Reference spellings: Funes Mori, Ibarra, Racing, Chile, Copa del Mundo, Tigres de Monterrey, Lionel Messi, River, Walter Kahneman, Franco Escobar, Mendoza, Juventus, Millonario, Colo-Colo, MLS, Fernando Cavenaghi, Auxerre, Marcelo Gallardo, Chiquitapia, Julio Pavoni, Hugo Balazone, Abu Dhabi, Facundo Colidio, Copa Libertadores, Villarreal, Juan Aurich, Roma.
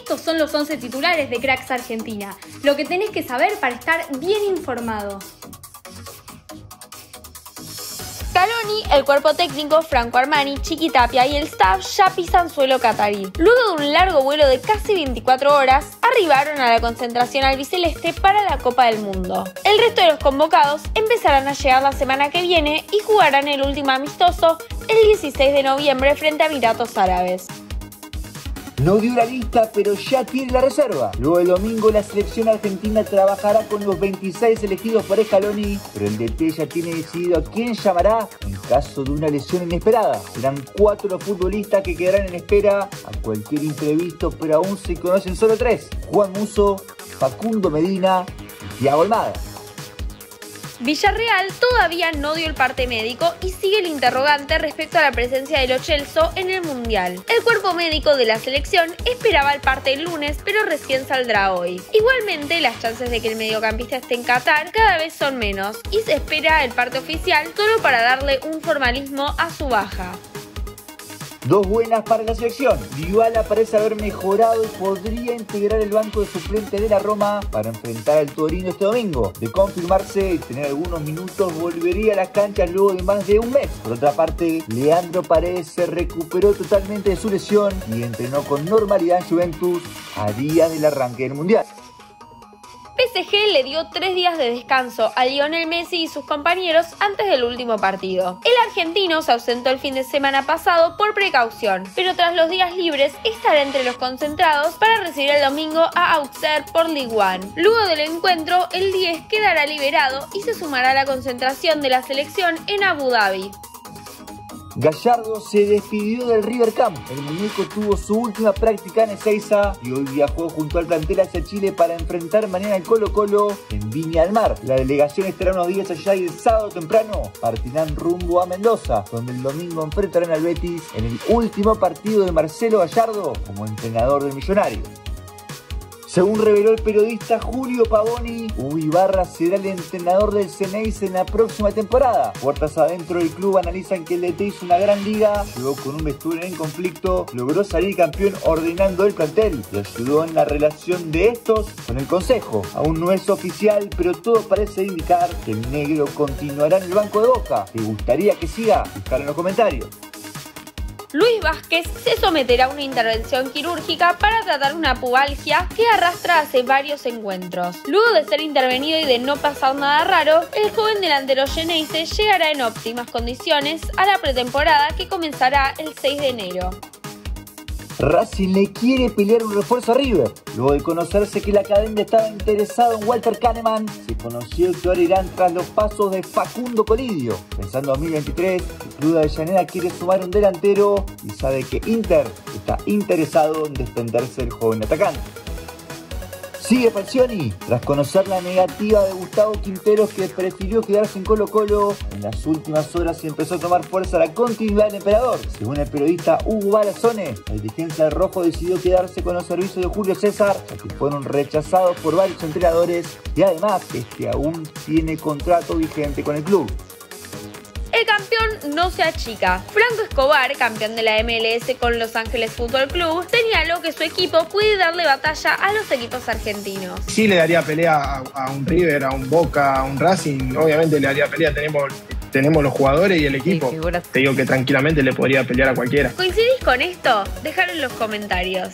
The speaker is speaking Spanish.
Estos son los 11 titulares de Cracks Argentina, lo que tenés que saber para estar bien informado. Scaloni, el cuerpo técnico, Franco Armani, Chiquitapia y el staff ya pisan suelo catarí. Luego de un largo vuelo de casi 24 horas, arribaron a la concentración albiceleste para la Copa del Mundo. El resto de los convocados empezarán a llegar la semana que viene y jugarán el último amistoso el 16 de noviembre frente a Emiratos Árabes. No dio la lista, pero ya tiene la reserva. Luego el domingo la selección argentina trabajará con los 26 elegidos por Scaloni, pero el DT ya tiene decidido a quién llamará en caso de una lesión inesperada. Serán 4 los futbolistas que quedarán en espera a cualquier imprevisto, pero aún se conocen solo 3. Juan Musso, Facundo Medina y Thiago Almada. Villarreal todavía no dio el parte médico y sigue el interrogante respecto a la presencia de Lo Celso en el Mundial. El cuerpo médico de la selección esperaba el parte el lunes, pero recién saldrá hoy. Igualmente, las chances de que el mediocampista esté en Qatar cada vez son menos y se espera el parte oficial solo para darle un formalismo a su baja. Dos buenas para la selección. Dybala parece haber mejorado y podría integrar el banco de suplente de la Roma para enfrentar al Torino este domingo. De confirmarse y tener algunos minutos, volvería a las canchas luego de más de un mes. Por otra parte, Leandro Paredes se recuperó totalmente de su lesión y entrenó con normalidad en Juventus a días del arranque del Mundial. PSG le dio 3 días de descanso a Lionel Messi y sus compañeros antes del último partido. El argentino se ausentó el fin de semana pasado por precaución, pero tras los días libres estará entre los concentrados para recibir el domingo a Auxerre por Ligue 1. Luego del encuentro, el 10 quedará liberado y se sumará a la concentración de la selección en Abu Dhabi. Gallardo se despidió del River Camp. El muñeco tuvo su última práctica en Ezeiza y hoy viajó junto al plantel hacia Chile para enfrentar mañana al Colo-Colo en Viña del Mar. La delegación estará unos días allá y el sábado temprano partirán rumbo a Mendoza, donde el domingo enfrentarán al Betis en el último partido de Marcelo Gallardo como entrenador del Millonario. Según reveló el periodista Julio Pavoni, Ibarra será el entrenador del Ezeiza en la próxima temporada. Puertas adentro del club analizan que el DT hizo una gran liga, llegó con un vestuario en conflicto, logró salir campeón ordenando el plantel y ayudó en la relación de estos con el consejo. Aún no es oficial, pero todo parece indicar que el negro continuará en el banco de Boca. ¿Te gustaría que siga? Buscar en los comentarios. Luis Vázquez se someterá a una intervención quirúrgica para tratar una pubalgia que arrastra hace varios encuentros. Luego de ser intervenido y de no pasar nada raro, el joven delantero xeneize llegará en óptimas condiciones a la pretemporada que comenzará el 6 de enero. Racing le quiere pelear un refuerzo a River. Luego de conocerse que la academia estaba interesada en Walter Kahneman, se conoció que ahora irán tras los pasos de Facundo Colidio. Pensando en 2023, el club de Avellaneda quiere sumar un delantero y sabe que Inter está interesado en desprenderse del joven atacante. Sigue Falcioni. Tras conocer la negativa de Gustavo Quinteros, que prefirió quedarse en Colo-Colo, en las últimas horas empezó a tomar fuerza la continuidad del emperador. Según el periodista Hugo Balazone, la dirigencia del Rojo decidió quedarse con los servicios de Julio César, ya que fueron rechazados por varios entrenadores y además este aún tiene contrato vigente con el club. El campeón no se achica. Franco Escobar, campeón de la MLS con Los Ángeles Fútbol Club, señaló que su equipo puede darle batalla a los equipos argentinos. Sí le daría pelea a un River, a un Boca, a un Racing. Obviamente le daría pelea, tenemos los jugadores y el equipo. Te digo que tranquilamente le podría pelear a cualquiera. ¿Coincidís con esto? Dejalo en los comentarios.